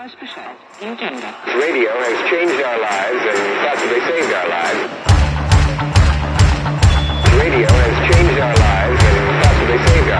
Radio has changed our lives and possibly saved our lives. Radio has changed our lives and possibly saved our lives.